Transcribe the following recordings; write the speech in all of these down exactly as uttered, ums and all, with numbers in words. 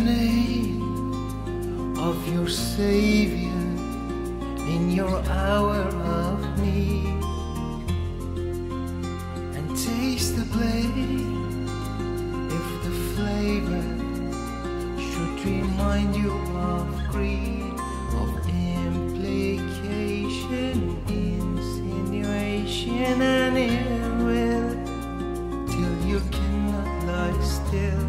the name of your Savior in your hour of need, and taste the blame if the flavor should remind you of greed, of implication, insinuation, and ill will, till you cannot lie still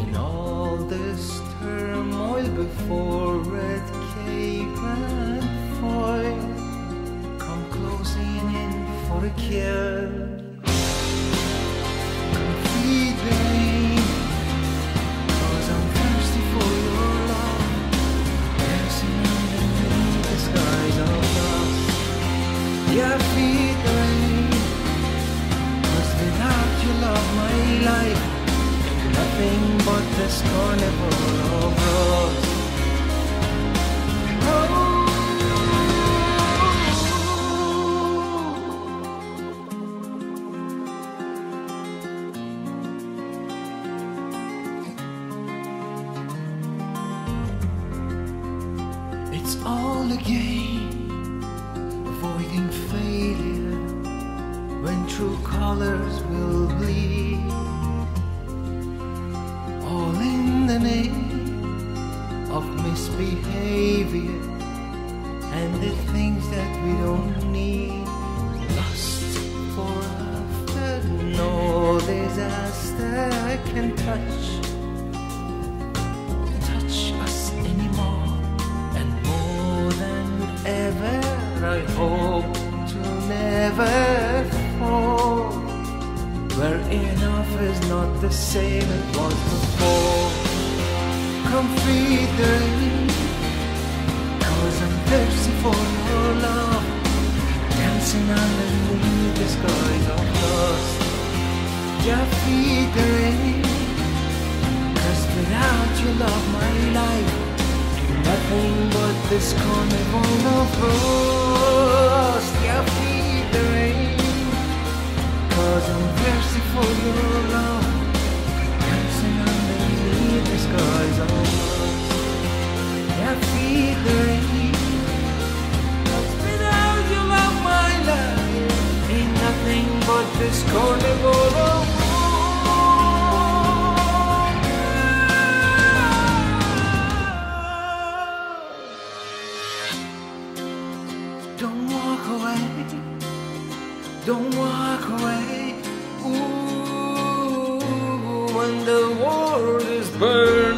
in all this turmoil before red cape and foil come closing in for a kill. Come feed me, 'cause I'm thirsty for your love, dancing underneath the skies of dust. Yeah, feed me, 'cause without your love my life is nothing but this carnival of rust. It's all a game, avoiding failure, when true colors will bleed, all in the name of misbehavior and the things that we don't need. Lust for after, no disaster can touch. I hope to never fall, where enough is not the same it was before. Come feed the need, 'cause I'm thirsty for your love, dancing underneath the skies of dust. Yeah, feed the need, 'cause without your love my life is nothing but this carnival of rust. Yeah, feed the rain, 'cause I'm thirsty for your love, dancing underneath the skies of rust. Yeah, feed the rain, 'cause without your love my life ain't nothing but this carnival of rust. Don't walk away, don't walk away, ooh, when the world is burning.